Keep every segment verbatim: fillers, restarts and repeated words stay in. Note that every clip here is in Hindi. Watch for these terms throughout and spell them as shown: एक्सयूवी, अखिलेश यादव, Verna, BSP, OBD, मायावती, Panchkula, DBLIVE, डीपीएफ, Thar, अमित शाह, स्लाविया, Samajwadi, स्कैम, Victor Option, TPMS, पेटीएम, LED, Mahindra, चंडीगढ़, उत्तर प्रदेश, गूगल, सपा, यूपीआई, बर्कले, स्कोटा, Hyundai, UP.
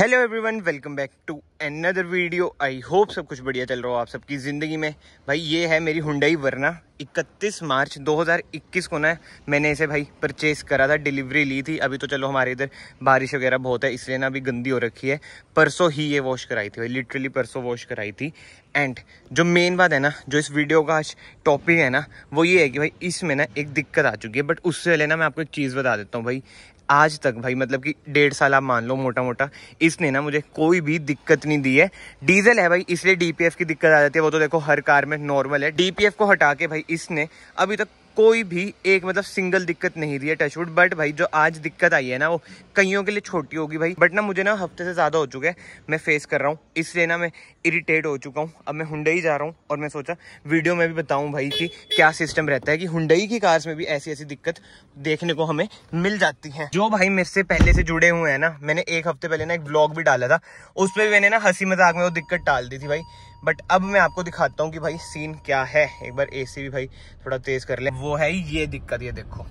Hello everyone, welcome back to another video. I hope सब कुछ बढ़िया चल रहा हो आप सबकी ज़िंदगी में। भाई ये है मेरी Hyundai वर्ना। इकतीस मार्च दो हज़ार इक्कीस को ना मैंने इसे भाई परचेस करा था, डिलीवरी ली थी। अभी तो चलो हमारे इधर बारिश वगैरह बहुत है इसलिए ना अभी गंदी हो रखी है। परसों ही ये वॉश कराई थी भाई, लिटरली परसों वॉश कराई थी। एंड जो मेन बात है ना, जो इस वीडियो का आज टॉपिक है ना, वो ये है कि भाई इसमें ना एक दिक्कत आ चुकी है। बट उससे पहले ना मैं आपको एक चीज़ बता देता हूँ भाई, आज तक भाई मतलब कि डेढ़ साल आप मान लो मोटा मोटा, इसने ना मुझे कोई भी दिक्कत नहीं दी है। डीजल है भाई इसलिए डीपीएफ की दिक्कत आ जाती है, वो तो देखो हर कार में नॉर्मल है। डीपीएफ को हटा के भाई इसने अभी तक कोई भी एक मतलब सिंगल दिक्कत नहीं दी है, टचवुड। बट भाई जो आज दिक्कत आई है ना, वो कईयों के लिए छोटी होगी भाई, बट ना मुझे ना हफ्ते से ज़्यादा हो चुका है मैं फेस कर रहा हूँ, इसलिए ना मैं इरिटेट हो चुका हूँ। अब मैं Hyundai जा रहा हूँ और मैं सोचा वीडियो में भी बताऊँ भाई कि क्या सिस्टम रहता है, कि Hyundai की कार्स में भी ऐसी ऐसी दिक्कत देखने को हमें मिल जाती है। जो भाई मेरे से पहले से जुड़े हुए हैं ना, मैंने एक हफ्ते पहले ना एक ब्लॉग भी डाला था, उसमें भी मैंने ना हंसी मजाक में वो दिक्कत डाल दी थी भाई। बट अब मैं आपको दिखाता हूँ कि भाई सीन क्या है। एक बार एसी भी भाई थोड़ा तेज़ कर ले। वो है ये दिक्कत, ये देखो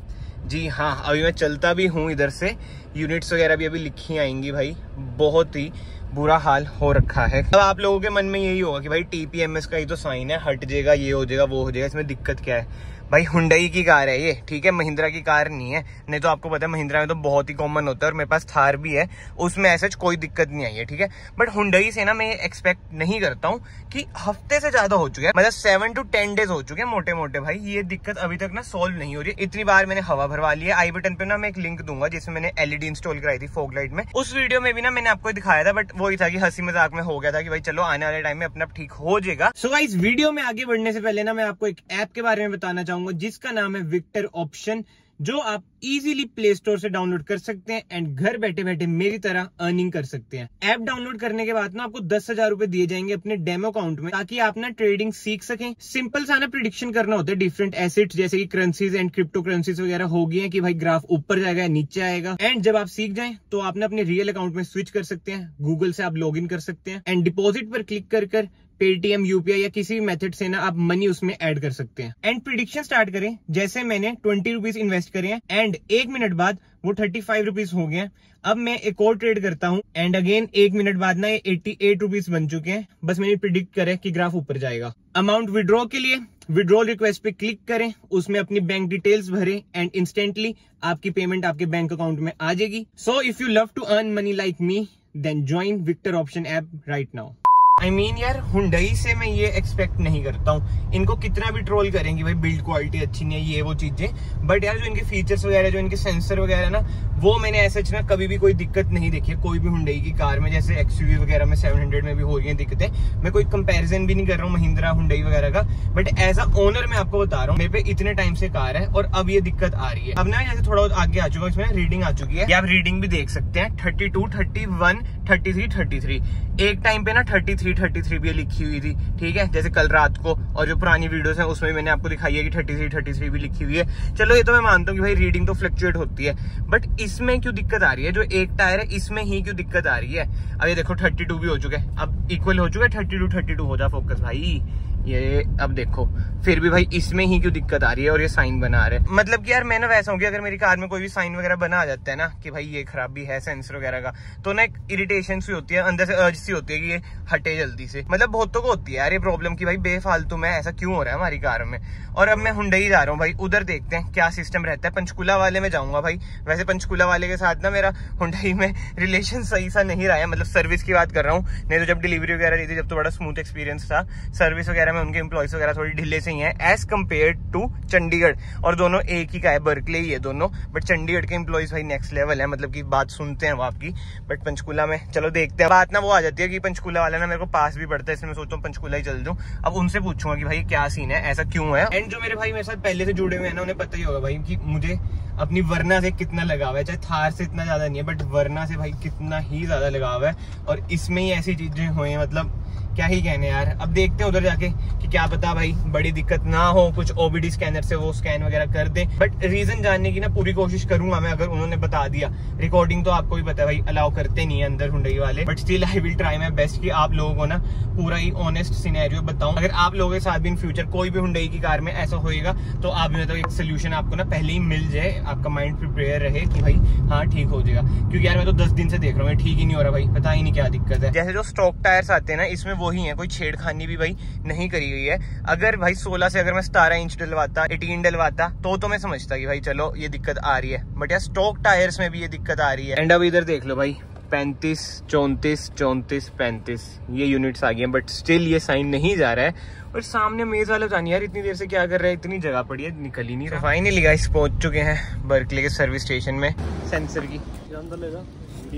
जी हाँ। अभी मैं चलता भी हूँ इधर से, यूनिट्स वगैरह भी अभी लिखी आएंगी भाई। बहुत ही बुरा हाल हो रखा है। अब आप लोगों के मन में यही होगा कि भाई टीपीएमएस का ही तो साइन है, हट जाएगा, ये हो जाएगा, वो हो जाएगा, इसमें दिक्कत क्या है। भाई Hyundai की कार है ये, ठीक है, महिंद्रा की कार नहीं है। नहीं तो आपको पता है महिंद्रा में तो बहुत ही कॉमन होता है, और मेरे पास थार भी है, उसमें ऐसा कोई दिक्कत नहीं आई है, ठीक है। बट Hyundai से ना मैं एक्सपेक्ट नहीं करता हूँ कि हफ्ते से ज्यादा हो चुका है, मतलब सेवन टू टेन डेज हो चुके हैं मोटे मोटे भाई। ये दिक्कत अभी तक ना सॉल्व नहीं हो रही है। इतनी बार मैंने हवा भरवा ली है। आई बटन पे ना मैं एक लिंक दूंगा जिसमें मैंने एलईडी इंस्टॉल कराई थी फोग लाइट में, उस वीडियो में भी ना मैंने आपको दिखाया था। बट वही था कि हंसी मजाक में हो गया था कि भाई चलो आने वाले टाइम में अपना ठीक हो जाएगा। सो गाइस, वीडियो में आगे बढ़ने से पहले ना मैं आपको एक ऐप के बारे में बताना चाहूंगा जिसका नाम है विक्टर ऑप्शन, जो आप इजीली प्ले स्टोर से डाउनलोड कर सकते हैं एंड घर बैठे बैठे मेरी तरह अर्निंग कर सकते हैं। ऐप डाउनलोड करने के बाद ना आपको दस हजार रूपए दिए जाएंगे अपने डेमो अकाउंट में, ताकि आप ना ट्रेडिंग सीख सकें। सिंपल सा ना प्रिडिक्शन करना होता है डिफरेंट एसेट्स, जैसे कि करेंसीज एंड क्रिप्टो करेंसीज वगैरह हो गई है, कि भाई ग्राफ ऊपर जाएगा नीचे आएगा। एंड जब आप सीख जाए तो आप ना अपने रियल अकाउंट में स्विच कर सकते हैं, गूगल से आप लॉग इन कर सकते हैं एंड डिपोजिट पर क्लिक कर कर पेटीएम, यूपीआई या किसी भी मेथड से ना आप मनी उसमें ऐड कर सकते हैं। एंड प्रिडिक्शन स्टार्ट करें, जैसे मैंने ट्वेंटी रुपीज इन्वेस्ट करे हैं एंड एक मिनट बाद वो थर्टी फाइव रुपीज हो गए हैं। अब मैं एक और ट्रेड करता हूं एंड अगेन एक मिनट बाद ना ये एट्टी एट रुपीज बन चुके हैं। बस मैंने प्रिडिक्ट करे कि ग्राफ ऊपर जाएगा। अमाउंट विड्रॉ के लिए विड्रॉल रिक्वेस्ट पे क्लिक करें, उसमें अपनी बैंक डिटेल्स भरें एंड इंस्टेंटली आपकी पेमेंट आपके बैंक अकाउंट में आ जाएगी। So if you love to earn money like me then join Victor option app right now. I I mean mean, यार Hyundai से मैं ये एक्सपेक्ट नहीं करता हूँ। इनको कितना भी ट्रोल करेंगे भाई, बिल्ड क्वालिटी अच्छी नहीं है, ये वो चीजें। बट यार जो इनके फीचर्स वगैरह, जो इनके सेंसर वगैरह ना, वो मैंने ऐसे ना कभी भी कोई दिक्कत नहीं देखी है कोई भी Hyundai की कार में। जैसे एक्सयूवी वगैरह में सेवन हंड्रेड में भी हो रही है दिक्कतें। मैं कोई कंपेरिजन भी नहीं कर रहा हूँ महिंद्रा Hyundai वगैरह का, बट एज अ ओनर मैं आपको बता रहा हूँ, मेरे पे इतने टाइम से कार है और अब ये दिक्कत आ रही है। अब ना जैसे थोड़ा आगे आ चुका है, इसमें रीडिंग आ चुकी है, आप रीडिंग भी देख सकते हैं। Thirty two thirty one thirty three thirty three एक टाइम पे ना थर्टी थ्री थर्टी थ्री भी लिखी हुई थी, ठीक है, जैसे कल रात को। और जो पुरानी वीडियोस हैं उसमें मैंने आपको दिखाई है कि थर्टी थ्री थर्टी थ्री भी लिखी हुई है। चलो ये तो मैं मानता हूँ कि भाई रीडिंग तो फ्लक्चुएट होती है, बट इसमें क्यों दिक्कत आ रही है? जो एक टायर है इसमें ही क्यों दिक्कत आ रही है? अब ये देखो थर्टी टू भी हो चुके हैं, अब इक्वल हो चुका है। थर्टी टू थर्टी टू हो जा फोकस भाई, ये अब देखो फिर भी भाई इसमें ही क्यों दिक्कत आ रही है और ये साइन बना रहे हैं। मतलब कि यार मैं ना वैसा हूँ कि अगर मेरी कार में कोई भी साइन वगैरह बना आ जाता है ना कि भाई ये खराबी है सेंसर वगैरह का, तो ना एक इरिटेशन सी होती है, अंदर से अर्ज सी होती है कि ये हटे जल्दी से। मतलब बहुतों को होती है यार ये प्रॉब्लम कि भाई बेफालतू में ऐसा क्यों हो रहा है हमारी कार में। और अब मैं Hyundai जा रहा हूँ भाई, उधर देखते हैं क्या सिस्टम रहता है। पंचकूला वाले में जाऊँगा भाई। वैसे पंचकूला वाले के साथ ना मेरा Hyundai में रिलेशन सही सा नहीं रहा है, मतलब सर्विस की बात कर रहा हूँ। नहीं तो जब डिलीवरी वगैरह दी थी जब तो बड़ा स्मूथ एक्सपीरियंस था। सर्विस वगैरह में उनके एम्प्लॉइज वगैरह थोड़ी ढीले से ही है एज कम्पेयर टू चंडीगढ़, और दोनों एक ही का है, बर्कले ही है दोनों। बट चंडीगढ़ के एम्प्लॉइज भाई नेक्स्ट लेवल है, मतलब की बात सुनते हैं वो आपकी। बट पंचकूला में चलो देखते हैं। बात ना वो आ जाती है कि पंचकूला वाला ना मेरे को पास भी पड़ता है, इसलिए मैं सोचता हूँ पंचकूला ही चल जाऊँ। अब उनसे पूछूंगा कि भाई क्या सीन है, ऐसा क्यों है। एंड जो मेरे भाई मेरे साथ पहले से जुड़े हुए हैं ना, उन्हें पता ही होगा भाई कि मुझे अपनी वर्ना से कितना लगाव है। चाहे थार से इतना ज्यादा नहीं है बट वर्ना से भाई कितना ही ज्यादा लगाव है। और इसमें ही ऐसी चीजें हुई हैं, मतलब क्या ही कहने यार। अब देखते हैं उधर जाके कि क्या पता भाई बड़ी दिक्कत ना हो, कुछ ओबीडी स्कैनर से वो स्कैन वगैरह कर दे। बट रीजन जानने की ना पूरी कोशिश करूंगा मैं। अगर उन्होंने बता दिया रिकॉर्डिंग तो आपको भी पता है भाई अलाउ करते नहीं है अंदर हुंडई वाले, but still I will try my best कि आप लोगों को ना पूरा ही ऑनेस्ट सिनेरियो बताऊं। अगर आप लोगों के साथ भी इन फ्यूचर कोई भी हुंडई की कार में ऐसा होएगा तो आप मतलब एक सोल्यूशन आपको ना पहले ही मिल जाए, आपका माइंड प्रिपेयर रहे कि भाई हाँ ठीक हो जाएगा। क्योंकि यार मैं तो दस दिन से देख रहा हूँ ठीक ही नहीं हो रहा भाई, पता ही नहीं क्या दिक्कत है। जैसे जो स्टॉक टायर्स आते हैं ना इसमें वो ही है, कोई छेड़खानी भी भाई नहीं करी हुई है। अगर भाई सोलह से अगर मैं सतारह इंच डलवाता अठारह डलवाता तो तो मैं समझता कि भाई चलो ये दिक्कत आ रही है, बट यार स्टॉक टायर्स में भी ये दिक्कत आ रही है। एंड अब इधर देख लो भाई पैंतीस चौंतीस चौंतीस पैंतीस ये यूनिट्स आ गए हैं, बट स्टिल ये साइन नहीं जा रहा है। और सामने मेज वाला जानी यार इतनी देर से क्या कर रहा है, इतनी जगह पड़ी है निकल ही नहीं रहा। फाइनली गाइस पहुंच चुके हैं बर्कले के सर्विस स्टेशन में। सेंसर की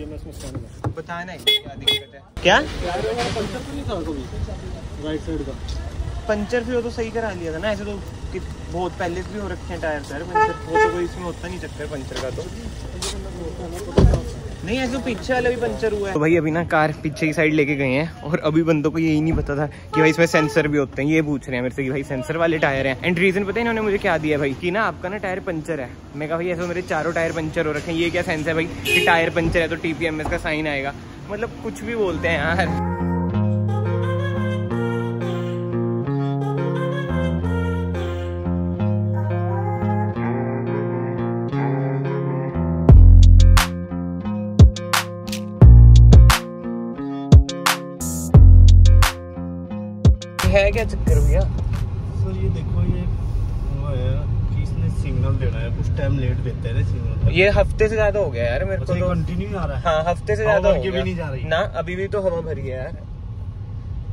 बताना है क्या दिक्कत है, क्या पंचर भी हो तो सही करा लिया था ना, ऐसे तो बहुत पहले से भी हो रखे हैं टायर सर पंचर, कोई इसमें होता नहीं चक्कर पंचर का तो नहीं, ऐसे पीछे वाला भी पंचर हुआ है। तो भाई अभी ना कार पीछे की साइड लेके गए हैं और अभी बंदों को यही नहीं पता था कि भाई इसमें सेंसर भी होते हैं। ये पूछ रहे हैं मेरे से कि भाई सेंसर वाले टायर हैं। एंड रीजन पता है इन्होंने मुझे क्या दिया भाई कि ना आपका ना टायर पंचर है। मैं कहा भाई ऐसे मेरे चारों टायर पंचर हो रखे हैं, ये क्या सेंस है भाई कि टायर पंचर है तो टीपीएमएस का साइन आएगा, मतलब कुछ भी बोलते हैं यार। है क्या चक्कर भैया सर? ये देखो ये वो है कि इसने सिग्नल देना है कुछ टाइम लेट देते हैं सिग्नल। ये हफ्ते से ज्यादा हो गया यार मेरे को तो, कंटिन्यू आ रहा है। हाँ हफ्ते से ज्यादा हो गया भी नहीं जा रही ना, अभी भी तो हवा भरी है यार।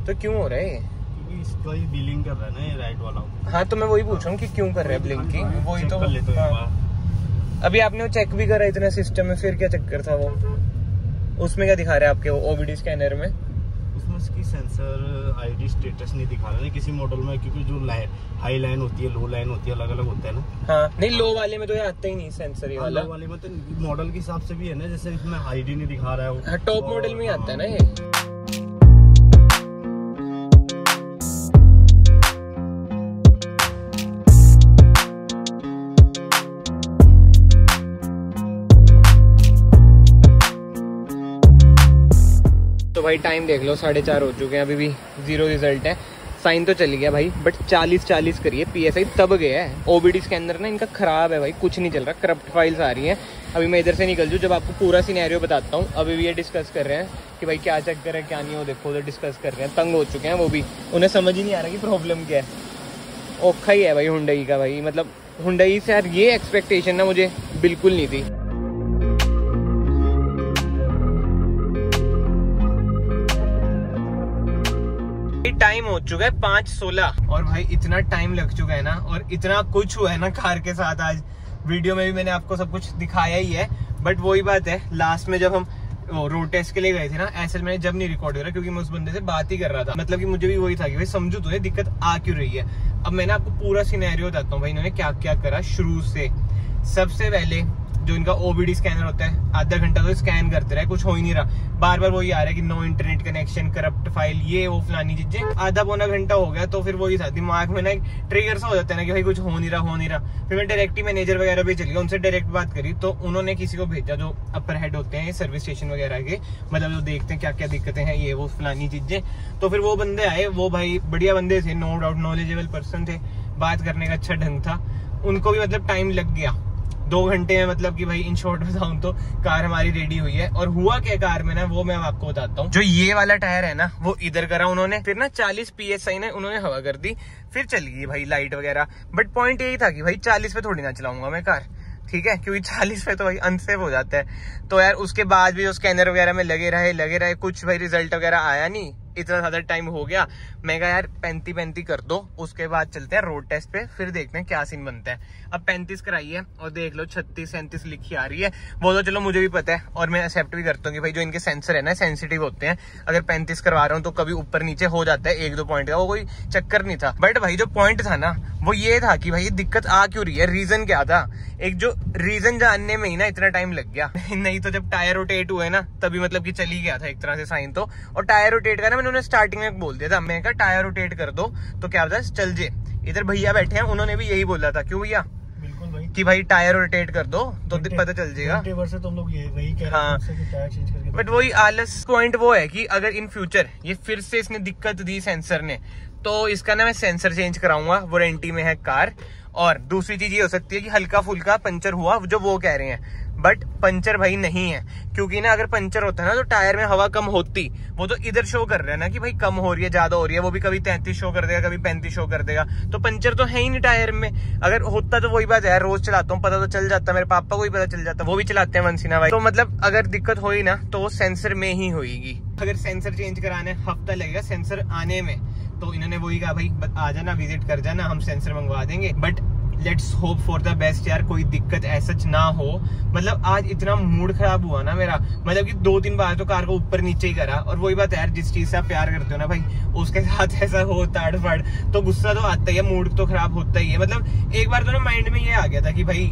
तो क्यों हो रहा है ये? क्योंकि इसका ये बिलिंग कर रहा है ना ये राइट वाला। हाँ तो मैं वही पूछ रहा हूँ कि क्यों कर रहा है ब्लिंकिंग, वही तो। अभी आपने वो चेक भी करा इतना सिस्टम में, फिर क्या चक्कर था वो? उसमें क्या दिखा रहा है आपके ओबीडी स्कैनर में? उसकी सेंसर आईडी स्टेटस नहीं दिखा रहा है किसी मॉडल में, क्योंकि जो लाइन हाई लाइन होती है लो लाइन होती है अलग अलग होता है ना। हाँ नहीं लो वाले में तो ये आता ही नहीं सेंसर, ये वाला लो वाले में तो मॉडल के हिसाब से भी है ना, जैसे इसमें आईडी नहीं दिखा रहा है। हाँ, टॉप मॉडल में आता है ना ये। तो भाई टाइम देख लो साढ़े चार हो चुके हैं, अभी भी जीरो रिजल्ट है। साइन तो चल गया भाई बट चालीस चालीस करिए पीएसआई तब गया है। ओबीडी स्कैनर ना इनका ख़राब है भाई, कुछ नहीं चल रहा, करप्ट फाइल्स आ रही हैं। अभी मैं इधर से निकल जाऊँ, जब आपको पूरा सिनेरियो बताता हूँ। अभी भी ये डिस्कस कर रहे हैं कि भाई क्या चक्कर है क्या नहीं, हो देखो उधर डिस्कस कर रहे हैं। तंग हो चुके हैं वो भी, उन्हें समझ ही नहीं आ रहा कि प्रॉब्लम क्या है। औखा ही है भाई हुंडई का भाई, मतलब हुंडई से यार ये एक्सपेक्टेशन ना मुझे बिल्कुल नहीं थी। टाइम हो चुका है पाँच सोलह और भाई इतना टाइम लग चुका है ना, और इतना कुछ हुआ है ना कार के साथ। आज वीडियो में भी मैंने आपको सब कुछ दिखाया ही है, बट वही बात है लास्ट में जब हम वो रोड टेस्ट के लिए गए थे ना, ऐसे मैंने जब नहीं रिकॉर्ड हो रहा क्योंकि मैं उस बंदे से बात ही कर रहा था। मतलब कि मुझे भी वही था कि भाई समझू तो दिक्कत आ क्यों रही है। अब मैं ना आपको पूरा सिनेरियो बताता हूँ भाई इन्होंने क्या क्या करा शुरू से। सबसे पहले जो इनका ओबीडी स्कैनर होता है आधा घंटा तो स्कैन करते रहे, कुछ हो ही नहीं रहा। बार बार वही आ रहा है कि no internet connection, corrupt file, ये वो फलानी चीजें। आधा पौना घंटा हो गया तो फिर वही था दिमाग में ना एक ट्रिगर सा हो जाता है ना कि भाई कुछ हो नहीं रहा हो नहीं रहा। फिर मैं डायरेक्ट ही मैनेजर वगैरह पे चल गया, उनसे डायरेक्ट बात करी तो उन्होंने किसी को भेजा जो अपर हेड होते हैं सर्विस स्टेशन वगैरह के, मतलब जो देखते हैं क्या क्या दिक्कतें हैं ये वो फलानी चीजें। तो फिर वो बंदे आए, वो भाई बढ़िया बंदे थे, नो डाउट नॉलेजेबल पर्सन थे, बात करने का अच्छा ढंग था। उनको भी मतलब टाइम लग गया दो घंटे में, मतलब कि भाई इन शॉर्ट बताऊं तो कार हमारी रेडी हुई है। और हुआ क्या कार में ना वो मैं आपको बताता हूँ। जो ये वाला टायर है ना वो इधर करा उन्होंने, फिर ना चालीस पीएसआई ने उन्होंने हवा कर दी, फिर चल गई भाई लाइट वगैरह। बट पॉइंट यही था कि भाई चालीस पे थोड़ी ना चलाऊंगा मैं कार, ठीक है, क्योंकि चालीस पे तो भाई अनसेफ हो जाता है। तो यार उसके बाद भी स्कैनर वगैरह में लगे रहे लगे रहे कुछ भाई रिजल्ट वगैरह आया नहीं। इतना ज्यादा टाइम हो गया, मैं कहा यार पैंती पैंती कर दो, उसके बाद चलते हैं रोड टेस्ट पे, फिर देखते हैं क्या सीन बनता है। अब पैंतीस कराइए और देख लो छत्तीस सैंतीस लिखी आ रही है। वो तो चलो मुझे भी पता है और मैं एक्सेप्ट भी करता हूँ कि भाई जो इनके सेंसर है ना सेंसिटिव होते हैं। अगर पैंतीस करवा रहा हूँ तो कभी ऊपर नीचे हो जाता है एक दो पॉइंट का, वो कोई चक्कर नहीं था। बट भाई जो पॉइंट था ना वो ये था कि भाई ये दिक्कत आ क्यों रही है, रीजन क्या था। एक जो रीजन जानने में ही ना इतना टाइम लग गया नहीं तो जब टायर रोटेट हुए ना तभी मतलब कि चली गया था एक तरह से साइन तो। और टायर रोटेट का ना मैंने उन्हें स्टार्टिंग में बोल दिया था, मैंने कहा टायर रोटेट कर दो तो क्या होता है चल जे। इधर भैया बैठे हैं उन्होंने भी यही बोला था, क्यों भैया कि भाई टायर रोटेट कर दो तो पता चल जाएगा। तुम लोग ये वही कह रहे हाँ। टायर चेंज करके बट वही आलस पॉइंट वो है कि अगर इन फ्यूचर ये फिर से इसने दिक्कत दी सेंसर ने तो इसका ना मैं सेंसर चेंज कराऊंगा, वारंटी में है कार। और दूसरी चीज ये हो सकती है कि हल्का फुल्का पंचर हुआ जो वो कह रहे हैं, बट पंचर भाई नहीं है, क्योंकि ना अगर पंचर होता है ना तो टायर में हवा कम होती, वो तो इधर शो कर रहे हैं ना कि भाई कम हो रही है ज्यादा हो रही है, वो भी कभी तैंतीस शो कर देगा कभी पैंतीस शो कर देगा, तो पंचर तो है ही नहीं टायर में। अगर होता तो वही बात है, रोज चलाता हूँ पता तो चल जाता, मेरे पापा को भी पता चल जाता, वो भी चलाते हैं वंशीना भाई। तो मतलब अगर दिक्कत हुई ना तो वो सेंसर में ही होगी। अगर सेंसर चेंज कराने हफ्ता लगेगा सेंसर आने में, तो इन्होंने वही कहा भाई आ जाना विजिट कर जाना, हम सेंसर मंगवा देंगे। But let's hope for the best यार, कोई दिक्कत ऐसा ना हो। मतलब आज इतना मूड खराब हुआ ना मेरा, मतलब कि दो तीन बार तो कार को ऊपर नीचे ही करा। और वही बात है यार, जिस चीज से आप प्यार करते हो ना भाई उसके साथ ऐसा हो ताड़ फाड़ तो गुस्सा तो आता ही है, मूड तो खराब होता ही है। मतलब एक बार तो ना माइंड में ये आ गया था कि भाई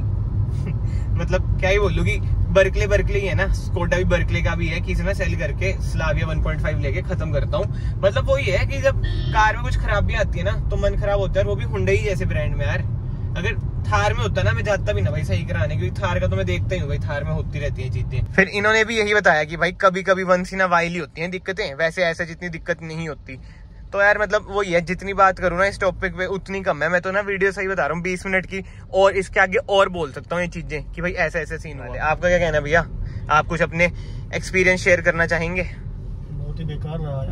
मतलब क्या ही बोलूं कि बर्कले बर्कले ही है ना, स्कोटा भी बर्कले का भी है कि इसे मैं सेल करके स्लाविया वन पॉइंट फाइव लेके खत्म करता हूँ। मतलब वही है कि जब कार में कुछ खराबी आती है ना तो मन खराब होता है, और वो भी हुंडई जैसे ब्रांड में यार। अगर थार में होता ना मैं जाता भी ना भाई सही कराने, क्योंकि थार का तो मैं देखता ही हूँ भाई, थार में होती रहती है चीजें। फिर इन्होंने भी यही बताया कि भाई कभी कभी once in a while he होती है दिक्कतें, वैसे ऐसा जितनी दिक्कत नहीं होती। तो यार मतलब वही है, जितनी बात करूँ ना इस टॉपिक पे उतनी कम है। मैं तो ना वीडियो सही बता रहा हूँ बीस मिनट की, और इसके आगे और बोल सकता हूँ ये चीजें कि भाई ऐसे ऐसे सीन वाले। आपका क्या कहना है भैया, आप कुछ अपने एक्सपीरियंस शेयर करना चाहेंगे? बहुत ही बेकार रहा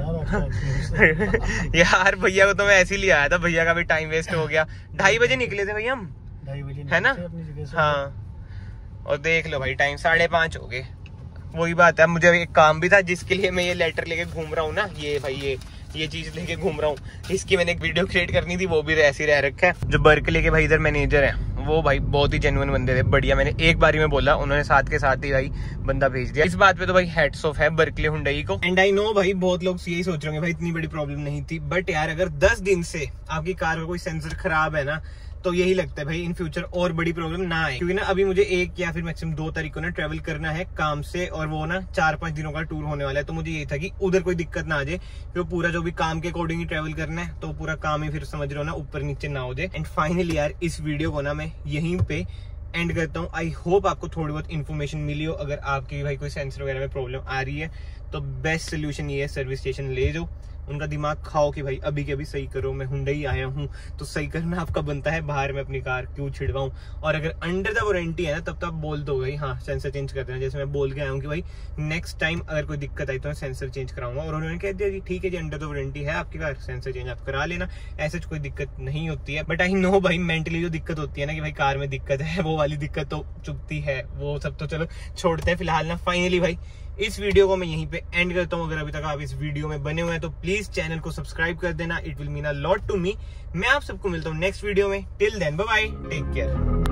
यार यार भैया को तो मैं ऐसे ही ले आया था, भैया का भी टाइम वेस्ट हो गया। ढाई बजे निकले थे भैया हम, ढाई बजे है ना हाँ, और देख लो भाई टाइम साढ़े पाँच हो गए। वही बात है, मुझे एक काम भी था जिसके लिए मैं ये लेटर लेके घूम रहा हूँ ना, ये भाई ये ये चीज लेके घूम रहा हूँ, इसकी मैंने एक वीडियो क्रिएट करनी थी वो भी ऐसे ही रह रखा है। जो बर्कले के भाई इधर मैनेजर हैं वो भाई बहुत ही जेन्युइन बंदे थे, बढ़िया। मैंने एक बारी में बोला, उन्होंने साथ के साथ ही भाई बंदा भेज दिया। इस बात पे तो भाई हैट्स ऑफ है बर्कले हुंडई को। एंड आई नो भाई बहुत लोग यही सोच रहे होंगे भाई इतनी बड़ी प्रॉब्लम नहीं थी, बट यार अगर दस दिन से आपकी कार का कोई सेंसर खराब है ना तो यही लगता है भाई इन फ्यूचर और बड़ी प्रॉब्लम ना आए। क्योंकि ना अभी मुझे एक या फिर मैक्सिमम दो तारीख को ना ट्रेवल करना है काम से, और वो ना चार पांच दिनों का टूर होने वाला है, तो मुझे ये था कि उधर कोई दिक्कत ना आ जाए। तो पूरा जो भी काम के अकॉर्डिंग ही ट्रेवल करना है तो पूरा काम ही फिर समझ रहे हो ना ऊपर नीचे ना हो जाए। एंड फाइनली यार इस वीडियो को ना मैं यहीं पे एंड करता हूँ। आई होप आपको थोड़ी बहुत इन्फॉर्मेशन मिली हो। अगर आपकी भाई कोई सेंसर वगैरह में प्रॉब्लम आ रही है तो बेस्ट सोल्यूशन ये है, सर्विस स्टेशन ले जाओ, उनका दिमाग खाओ कि भाई अभी के अभी सही करो। मैं हुंडई आया हूँ तो सही करना आपका बनता है, बाहर में अपनी कार क्यों छिड़वाऊँ। और अगर अंडर द वारंटी है ना तब तो आप बोल दो भाई हाँ सेंसर चेंज कर देना, जैसे मैं बोल के आया हूँ कि भाई नेक्स्ट टाइम अगर कोई दिक्कत आई तो मैं सेंसर चेंज कराऊंगा। और उन्होंने कह दिया ठीक है जी, अंडर द वारंटी है आपकी कार, सेंसर चेंज आप करा लेना, ऐसे कोई दिक्कत नहीं होती है। बट आई नो भाई मेंटली जो दिक्कत होती है ना कि भाई कार में दिक्कत है, वो वाली दिक्कत तो चुभती है, वो सब तो चलो छोड़ते हैं फिलहाल ना। फाइनली भाई इस वीडियो को मैं यहीं पे एंड करता हूँ। अगर अभी तक आप इस वीडियो में बने हुए हैं तो प्लीज चैनल को सब्सक्राइब कर देना, it will mean a lot to me. मैं आप सबको मिलता हूँ नेक्स्ट वीडियो में, till then bye bye, take care.